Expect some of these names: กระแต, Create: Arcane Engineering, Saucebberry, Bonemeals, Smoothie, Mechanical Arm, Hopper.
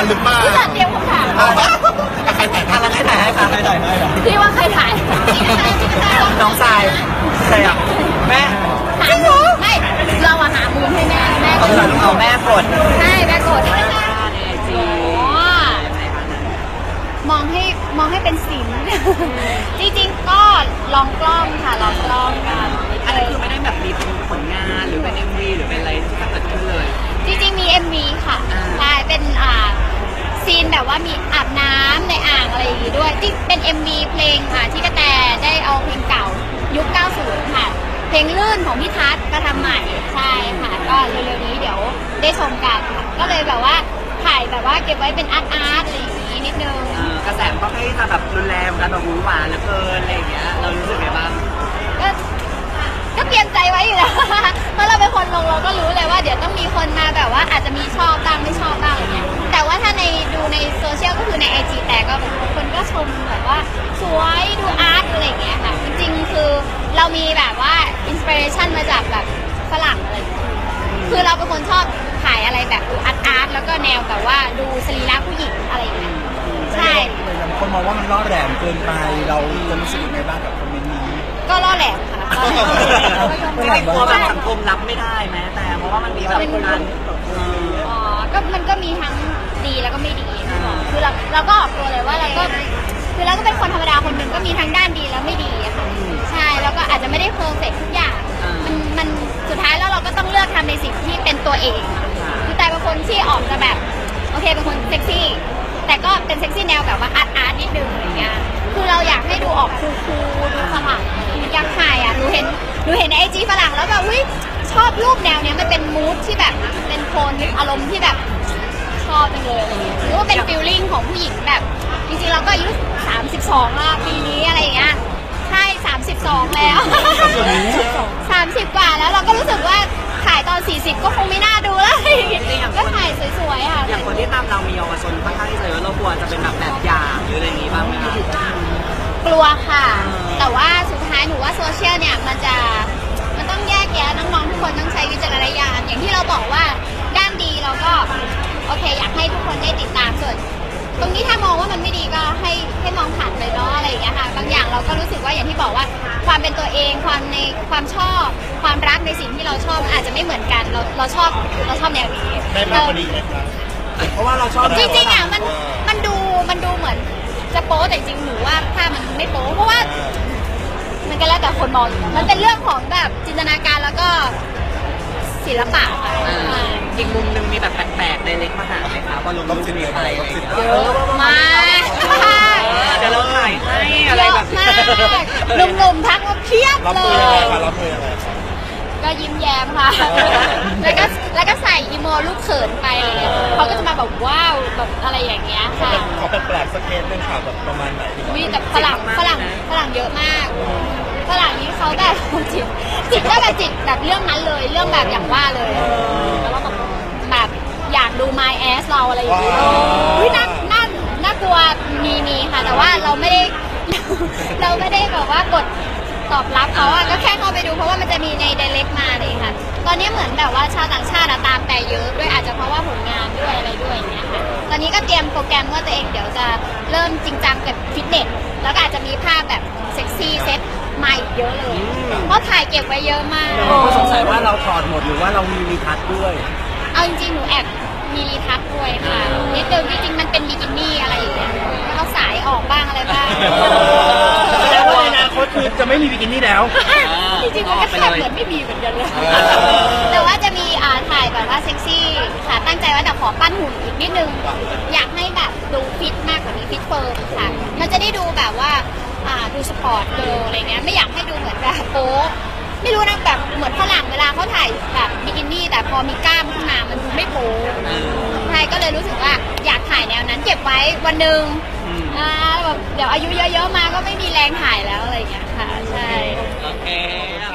นั้นหรือเปล่าผู้จัดเตรียมคำถามใครถ่ายอะไรใครถ่ายให้ค่ะใครถ่ายให้เหรอพี่ว่าใครถ่ายน้องชายใครอ่ะแม่หามุมไม่เราหามุมให้แม่แม่ก็เอาแม่กดใช่แม่กดมองให้เป็นศิลป์จริงๆก็ลองกล้องค่ะลองกล้องกันอันนี้คือไม่ได้แบบมีเป็นผลงานหรือเป็น MV หรือเป็นอะไรที่เกิดขึ้นเลยจริงๆมี MV ค่ะใช่เป็นซีนแบบว่ามีอาบน้ำในอ่างอะไรอย่างงี้ด้วยที่เป็น MV เพลงค่ะที่กระแตได้เอาเพลงเก่ายุค 90 ค่ะเพลงลื่นของพี่ทัศน์มาทำใหม่ใช่ค่ะก็เร็วๆนี้เดี๋ยวได้ชมกันค่ะก็เลยแบบว่าถ่ายแบบว่าเก็บไว้เป็นอาร์ตอะไรอย่างงี้นิดนึงกระแสก็ไม่จะแบบรุนแรงกันแบบวุ่นวายเหลือเกินอะไรอย่างเงี้ยเรารู้สึกไงบ้างก็เตรียมใจไว้อยู่แล้วเพราะเราเป็นคนลงเราก็รู้เลยว่าเดี๋ยวต้องมีคนมาแบบว่าอาจจะมีชอบบ้างไม่ชอบบ้างอะไรเงี้ยแต่ว่าถ้าในดูในโซเชียลก็คือใน IG แต่ก็คนก็ชมแบบว่าสวยดูอาร์ตอะไรอย่างเงี้ยค่ะจริงๆคือเรามีแบบว่าอินสปิเรชันมาจากแบบฝรั่งอะไรคือเราเป็นคนชอบถ่ายอะไรแบบอาร์ตแล้วก็แนวแบบว่าดูสรีระผู้หญิงอะไรอย่างเงี้ยใช่คนมองว่ามันล่อแหลมเกินไปเรารู้สึกยังไงบ้างกับคอมเมนต์นี้ก็ล่อแหลมค่ะไม่ได้กลัวแบบสังคมรับไม่ได้ไหมแต่เพราะว่ามันมีแบบนั้นอ๋อก็มันก็มีทั้งดีแล้วก็ไม่ดีคือเราก็ออกตัวเลยว่าเราก็คือเราก็เป็นคนธรรมดาคนหนึ่งก็มีทั้งด้านดีแล้วไม่ดีค่ะใช่แล้วก็อาจจะไม่ได้เพอร์เฟคทุกอย่างมันสุดท้ายแล้วเราก็ต้องเลือกทำในสิ่งที่เป็นตัวเองคือแต่บางคนที่ออกจะแบบโอเคเป็นคนเซ็กซี่แต่ก็เป็นเซ็กซี่แนวแบบว่าอาร์ตนิดนึงอะไรเงี้ยคือเราอยากให้ดูออกคูลดูสมัครอยากถ่ายอ่ะหนูเห็นใน IG ฝรั่งแล้วแบบอุ้ยชอบรูปแนวเนี้ยมันเป็นมูดที่แบบเป็นโทนอารมณ์ที่แบบชอบจังเลยหรือว่าเป็นฟีลลิ่งของผู้หญิงแบบจริงๆเราก็อายุ32แล้วปีนี้อะไรเงี้ยใช่32แล้ว30กว่าแล้วเราก็รู้สึกว่าถ่ายตอน40ก็คงไม่น่าดูแล้วก็ถ่ายสวยๆค่ะอย่างคนที่ตามเรามีเยาวชนค่อนข้างที่จะเยอะเรากลัวจะเป็นแบบอย่างหรืออะไรอย่างงี้บ้างไหมคะกลัวค่ะแต่ว่าสุดท้ายหนูว่าโซเชียลเนี่ยมันต้องแยกแยะน้องๆทุกคนต้องใช้วิจารณญาณอย่างที่เราบอกว่าด้านดีเราก็โอเคอยากให้ทุกคนได้ติดตามส่วนตรงนี้ถ้ามองว่ามันไม่ดีก็ให้มองผ่านไปเนาะอะไรอย่างเงี้ยค่ะบางอย่างเราก็รู้สึกว่าอย่างที่บอกว่าความเป็นตัวเองความในความชอบความรักในสิ่งที่เราชอบอาจจะไม่เหมือนกันเราชอบแนวนี้ได้มากกว่านี้เพราะว่าเราชอบจริงๆอ่ะมันดูเหมือนจะโป๊แต่จริงหนูว่าถ้ามันไม่โป๊เพราะว่ามันก็แล้วแต่คนมองมันเป็นเรื่องของแบบจินตนาการแล้วก็ศิลปะอีกมุมนึงมีแบบแปลกๆในเล็กมหาเลยค่ะว่าลงรูปมีอะไรเยอะมากเดี๋ยวเราถ่ายให้อะไรแบบหนุ่มๆทักมาเพียบเลยก็ยิ้มแย้มค่ะแล้วก็ใส่อีโมลูกเขินไปเขาก็จะมาแบบว้าวแบบอะไรอย่างเงี้ยค่ะเขาแปลกๆสักเคสนึงค่ะแบบประมาณไหนมีแต่ฝรั่งเยอะมากฝรั่งนี้เขาแบบจิตก็แบบจิตแบบเรื่องนั้นเลยเรื่องแบบอย่างว่าเลยแบบอยากดู My Ass เราอะไรอย่างเงี้ยน่ากลัวมีค่ะแต่ว่าเราไม่ได้แบบว่ากดตอบรับเขาอะก็แค่เข้าไปดูเพราะว่ามันจะมีใน Direct มาเลยค่ะตอนนี้เหมือนแบบว่าชาวต่างชาติตามแต่เยอะด้วยอาจจะเพราะว่าผลงานด้วยอะไรด้วยอย่างเงี้ยค่ะตอนนี้ก็เตรียมโปรแกรมว่าตัวเองเดี๋ยวจะเริ่มจริงจังกับฟิตเนสแล้วก็อาจจะมีภาพแบบเซ็กซี่เซ็ตใหม่เยอะเลยเพราะถ่ายเก็บไว้เยอะมากก็สงสัยว่าเราถอดหมดหรือว่าเรามีรีทัชด้วยเอาจริงๆหนูแอบมีรีทัชด้วยค่ะนิดเดียวจริงๆมันเป็นบิกินี่อะไรอย่างเงี้ยเขาสายออกบ้างอะไรบ้างแล้วในอนาคตคือจะไม่มีบิกินี่แล้วจริงๆมันก็แค่เหมือนไม่มีเหมือนกันเลยแต่ว่าจะมีถ่ายแบบว่าเซ็กซี่ค่ะตั้งใจว่าจะขอปั้นหุ่นอีกนิดนึงอยากให้แบบดูฟิตมากกว่านี้ฟิตเฟิร์มค่ะมันจะได้ดูแบบว่าดูสปอร์ตเกิร์ลอะไรเงี้ยไม่อยากให้ดูเหมือนแบบโป๊ไม่รู้นะแบบเหมือนฝรั่งเวลาเขาถ่ายแบบบิกินี่แต่พอมีกล้ามขึ้นมามันดูไม่โป๊ใช่ก็เลยรู้สึกว่าอยากถ่ายแนวนั้นเก็บไว้วันหนึ่งแบบเดี๋ยวอายุเยอะๆมาก็ไม่มีแรงถ่ายแล้วอะไรเงี้ยค่ะใช่โอเค